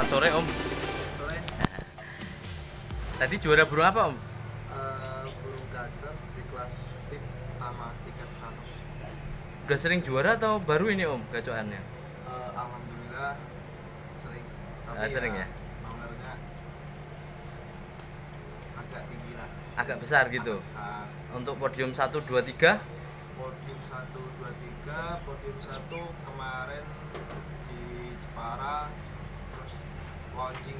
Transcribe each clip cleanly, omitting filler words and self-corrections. Selamat sore, Om. Sore. Tadi juara burung apa, Om? Burung gajah di kelas VIP sama tiket 100. Udah sering juara atau baru ini, Om, gacoannya? Alhamdulillah sering. Tapi sering ya? Nomornya agak tinggi lah. Agak besar gitu? Agak besar. Untuk podium 1, 2, 3? Podium 1, 2, 3. Podium 1 kemarin di Jepara. Terus launching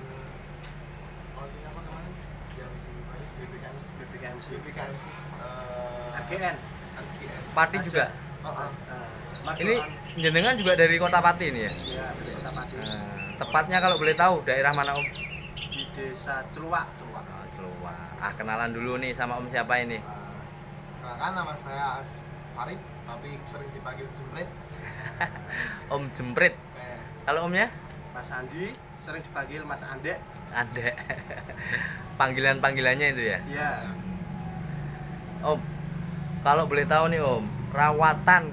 apa kemarin? Yang BPKN sih. Pati juga? Ini jenengan juga dari kota Pati ini ya? Iya, dari kota Pati. Tepatnya kalau boleh tahu daerah mana, Om? Di Desa Cluwak. Kenalan dulu nih sama Om, siapa ini? Kenalkan, nama saya As Harip, tapi sering dipanggil Jemret. Om Jemret. Kalau Omnya? Mas Andi, sering dipanggil Mas Andi. Andi. Panggilan-panggilannya itu ya? Iya. Om, kalau boleh tahu nih, Om, rawatan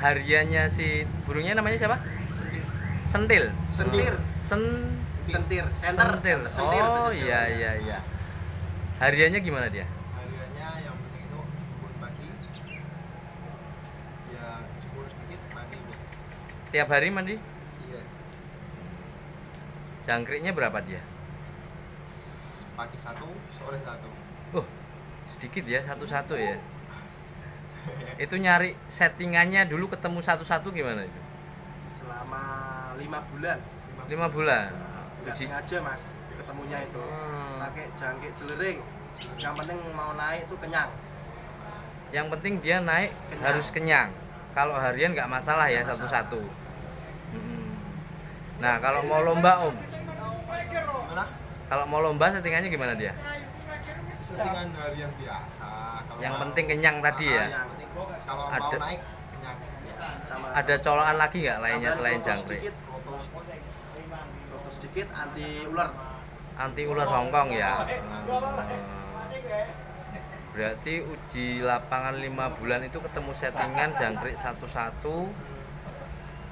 hariannya si burungnya namanya siapa? Sentir. Oh iya. Hariannya gimana dia? Hariannya yang penting itu bangun pagi. Ya cukup sedikit mandi. Tiap hari mandi? Iya. Jangkriknya berapa dia? Pagi 1, sore 1. Sedikit ya, satu-satu ya. Itu nyari settingannya dulu, ketemu satu-satu gimana itu? Selama 5 bulan. Nggak sengaja, Mas, ketemunya itu pakai jangkrik jelering. Yang penting mau naik itu kenyang. Yang penting dia naik kenyang. Harus kenyang. Kalau harian nggak masalah ya satu-satu. Nah, kalau mau lomba, Om, kalau mau lomba settingannya gimana dia? Settingan harian biasa. Kalau yang penting kenyang tadi ya. Yang penting, kalau mau naik kenyang. Ada colokan lagi nggak lainnya selain jangkrik? Sedikit anti ular Hongkong ya. Berarti uji lapangan 5 bulan itu ketemu settingan jangkrik satu-satu,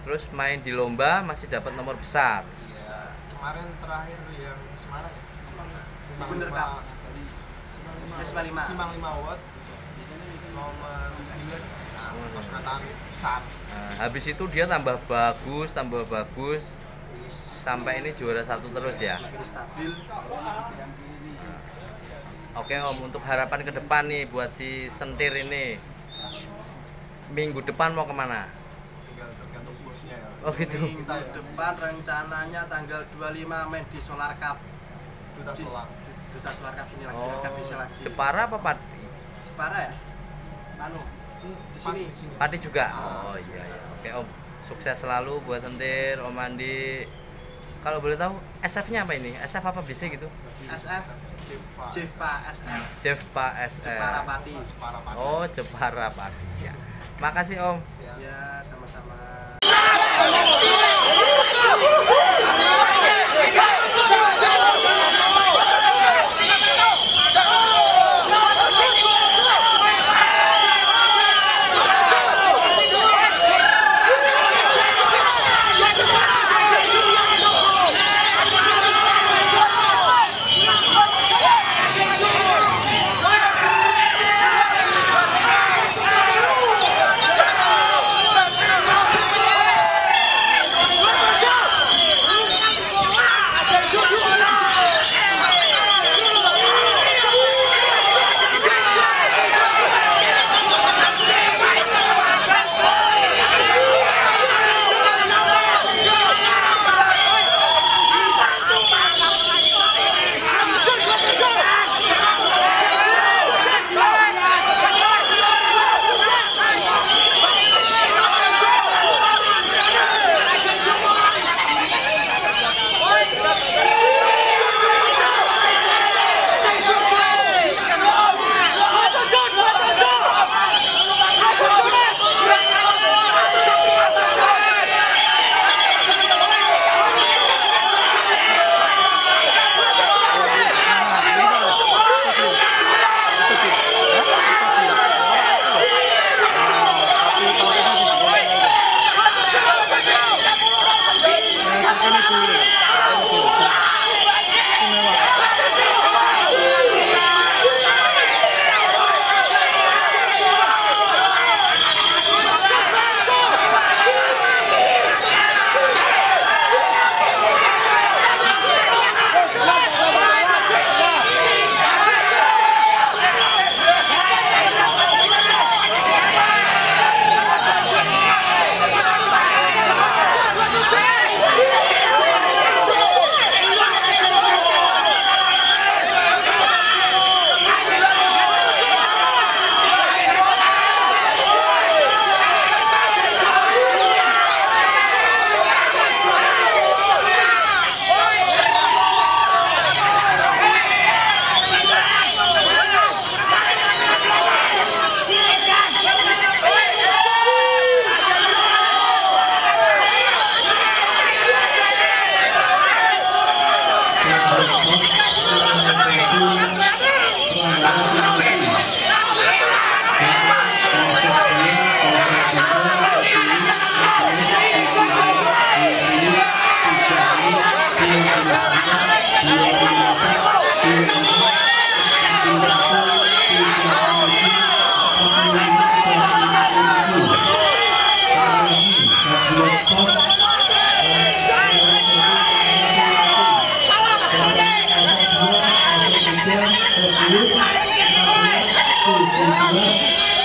terus main di lomba masih dapat nomor besar. Iya. Kemarin terakhir yang Semarang ya? Simpang 5 Award nomor 9. Terus kata besar. Habis itu dia tambah bagus. Sampai ini juara satu terus ya. Oke, Om, untuk harapan ke depan nih buat si Sentir ini, minggu depan mau kemana? Tinggal tergantung kursnya. Oh gitu. Minggu depan rencananya tanggal 25 main di Solar Cup. Duta Solar Cup ini lagi. Lagi. Jepara apa Pati? Jepara ya. Anu, di sini. Pati juga. Oh iya. Oke, Om, sukses selalu buat Sentir, Om Andi. Kalau boleh tahu SF-nya apa ini? SF apa BC gitu? SF Jepara SF. Jepara Pati. Oh, Jepara Pati ya. Makasih, Om. Ya, sama-sama.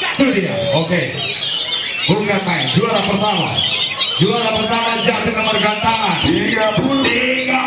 Itu dia. Oke. Bukan main. Juara pertama. Juara pertama jatuh nomor gantangan. 30.